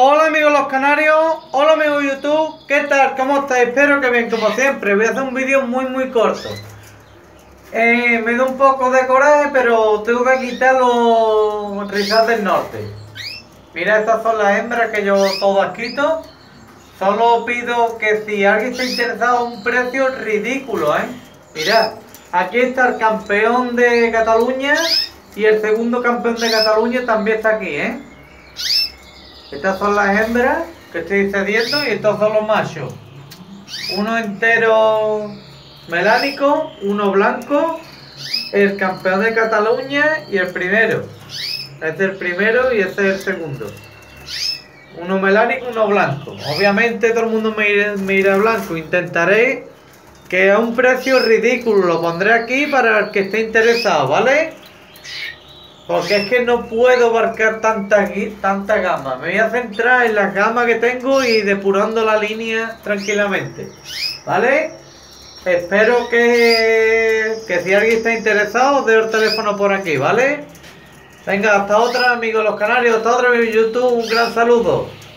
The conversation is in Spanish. Hola amigos los canarios, hola amigos YouTube, ¿qué tal? ¿Cómo estáis? Espero que bien, como siempre. Voy a hacer un vídeo muy corto. Me da un poco de coraje, pero tengo que quitar los rizales del norte. Mira, estas son las hembras que yo todas quito. Solo pido que si alguien está interesado, un precio ridículo, ¿eh? Mirad, aquí está el campeón de Cataluña y el segundo campeón de Cataluña también está aquí, ¿eh? Estas son las hembras que estoy cediendo y estos son los machos. Uno entero melánico, uno blanco, el campeón de Cataluña y el primero. Este es el primero y este es el segundo. Uno melánico, uno blanco. Obviamente todo el mundo me irá blanco. Intentaré que a un precio ridículo lo pondré aquí para el que esté interesado, ¿vale? Porque es que no puedo abarcar tanta gama. Me voy a centrar en las gamas que tengo y depurando la línea tranquilamente, ¿vale? Espero que si alguien está interesado, os dé el teléfono por aquí, ¿vale? Venga, hasta otra, amigos los canarios, hasta otra, YouTube, un gran saludo.